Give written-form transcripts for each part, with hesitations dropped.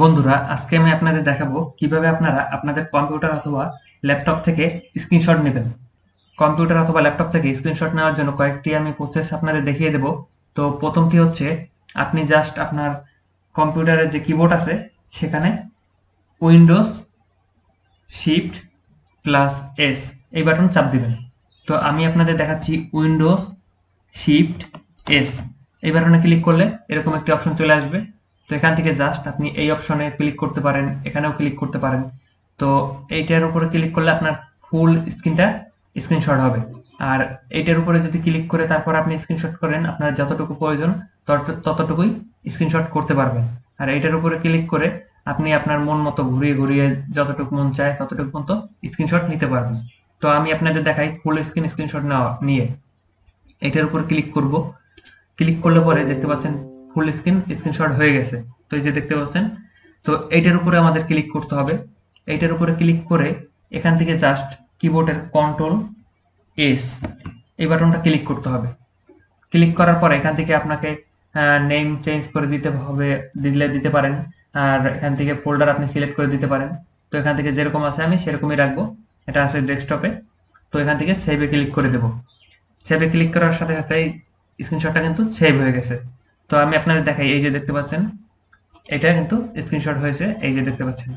বন্ধুরা আজকে আমি আপনাদের দেখাবো কিভাবে আপনারা আপনাদের কম্পিউটার অথবা ল্যাপটপ থেকে স্ক্রিনশট নেবেন। কম্পিউটার অথবা ল্যাপটপ থেকে স্ক্রিনশট নেওয়ার জন্য কয়েকটি আমি প্রসেস আপনাদের দেখিয়ে দেব। তো প্রথমটি হচ্ছে আপনি জাস্ট আপনার কম্পিউটারের যে কিবোর্ড আছে সেখানে উইন্ডোজ শিফট প্লাস এস এই বাটন চাপ দেবেন। তো আমি আপনাদের দেখাচ্ছি উইন্ডোজ শিফট এস এই বাটনে ক্লিক করলে এরকম একটি অপশন চলে আসবে। তো এখান থেকে জাস্ট আপনি এই অপশনে ক্লিক করতে পারেন, এখানেও ক্লিক করতে পারেন। তো এইটার উপরে ক্লিক করলে আপনার ফুল স্ক্রিনটা স্ক্রিনশট হবে। আর এইটার উপরে যদি ক্লিক করে তারপর আপনি স্ক্রিনশট করেন, আপনার যতটুকু প্রয়োজন ততটুকুই স্ক্রিনশট করতে পারবেন। আর এইটার উপরে ক্লিক করে আপনি আপনার মন মতো ঘুরিয়ে ঘুরিয়ে যতটুকু মন চায় ততটুকু মতো স্ক্রিনশট নিতে পারবেন। তো আমি আপনাদের দেখাই ফুল স্ক্রিন স্ক্রিনশট নিয়ে এইটার উপর ক্লিক করব। ক্লিক করলে পরে দেখতে পাচ্ছেন ফুল স্ক্রিন স্ক্রিনশট হয়ে গেছে। তো এই যে দেখতে পাচ্ছেন, তো এইটার উপরে আমাদের ক্লিক করতে হবে। এইটার উপরে ক্লিক করে এখান থেকে জাস্ট কিবোর্ডের কন্ট্রোল এস এই বাটনটা ক্লিক করতে হবে। ক্লিক করার পরে এখান থেকে আপনাকে নেম চেঞ্জ করে দিতে হবে, দিতে পারেন। আর এখান থেকে ফোল্ডার আপনি সিলেক্ট করে দিতে পারেন। তো এখান থেকে যেরকম আছে আমি সেরকমই রাখবো, এটা আছে ডেস্কটপে। তো এখান থেকে সেভে ক্লিক করে দেব। সেভে ক্লিক করার সাথে সাথে স্ক্রিনশটটা কিন্তু সেভ হয়ে গেছে। তো আমি আপনাদের দেখাই, এই যে দেখতে পাচ্ছেন এটা কিন্তু স্ক্রিনশট হয়েছে, এই যে দেখতে পাচ্ছেন।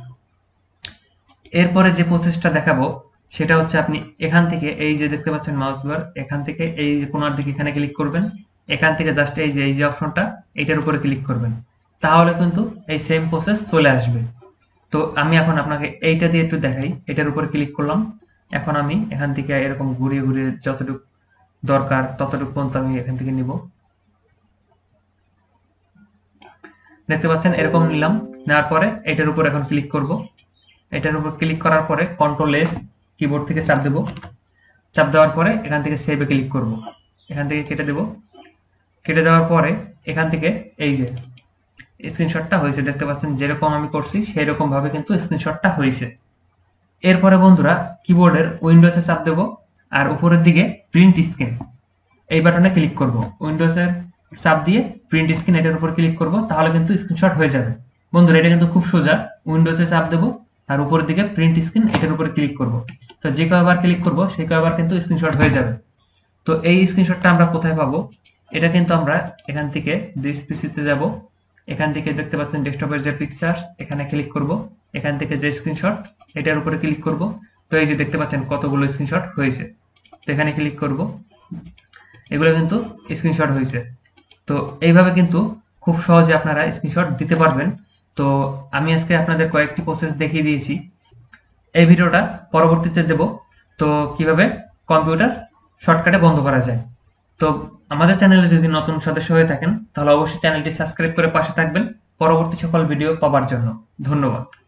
এরপরে যে প্রসেসটা দেখাবো সেটা হচ্ছে আপনি এখান থেকে এই যে দেখতে পাচ্ছেন মাউসবার, এখান থেকে এই যে কোনার দিকে এখানে ক্লিক করবেন। এখান থেকে জাস্ট এই যে অপশনটা এটার উপরে ক্লিক করবেন, তাহলে কিন্তু এই সেম প্রসেস চলে আসবে। তো আমি এখন আপনাকে এইটা দিয়ে একটু দেখাই। এটার উপরে ক্লিক করলাম, এখন আমি এখান থেকে এরকম ঘুরিয়ে ঘুরিয়ে যতটুকু দরকার ততটুকু পর্যন্ত আমি এখান থেকে নিব। দেখতে পাচ্ছেন এরকম নিলাম। নেওয়ার পরে এটার উপর এখন ক্লিক করব। এটার উপর ক্লিক করার পরে কন্ট্রোল এস কিবোর্ড থেকে চাপ দেব। চাপ দেওয়ার পরে এখান থেকে সেভে ক্লিক করব। এখান থেকে কেটে দেব। কেটে দেওয়ার পরে এখান থেকে এই যে স্ক্রিনশটটা হয়েছে, দেখতে পাচ্ছেন যেরকম আমি করছি সেই রকম ভাবে কিন্তু স্ক্রিনশটটা হয়েছে। এরপরে বন্ধুরা কিবোর্ডের উইন্ডোজে চাপ দেব আর উপরের দিকে প্রিন্ট স্ক্রিন এই বাটনে ক্লিক করব। উইন্ডোজের চাপ দিয়ে প্রিন্ট স্ক্রিন এটার উপর ক্লিক করব, তাহলে কিন্তু স্ক্রিনশট হয়ে যাবে। বন্ধুরা এটা কিন্তু খুব সোজা, উইন্ডোজে চাপ দেব আর উপরের দিকে প্রিন্ট স্ক্রিন এটার উপর ক্লিক করব। তো যে কয়বার ক্লিক করব সেই কয়বার কিন্তু স্ক্রিনশট হয়ে যাবে। তো এই স্ক্রিনশটটা আমরা কোথায় পাবো? এটা কিন্তু আমরা এখান থেকে দিস পিসিতে যাব। এখান থেকে দেখতে পাচ্ছেন ডেস্কটপের যে পিকচার্স এখানে ক্লিক করব। এখান থেকে যে স্ক্রিনশট এটার উপরে ক্লিক করব। তো এই যে দেখতে পাচ্ছেন কতগুলো স্ক্রিনশট হয়েছে। তো এখানে ক্লিক করব, এগুলো কিন্তু স্ক্রিনশট হয়েছে। তো এইভাবে কিন্তু খুব সহজে আপনারা স্ক্রিনশট দিতে পারবেন। তো আমি আজকে আপনাদের কয়েকটি প্রসেস দেখিয়ে দিয়েছি। এই ভিডিওটা পরবর্তীতে দেব, তো কিভাবে কম্পিউটার শর্টকাটে বন্ধ করা যায়। তো আমাদের চ্যানেলে যদি নতুন সদস্য হয়ে থাকেন তাহলে অবশ্যই চ্যানেলটি সাবস্ক্রাইব করে পাশে থাকবেন পরবর্তী সকল ভিডিও পাওয়ার জন্য। ধন্যবাদ।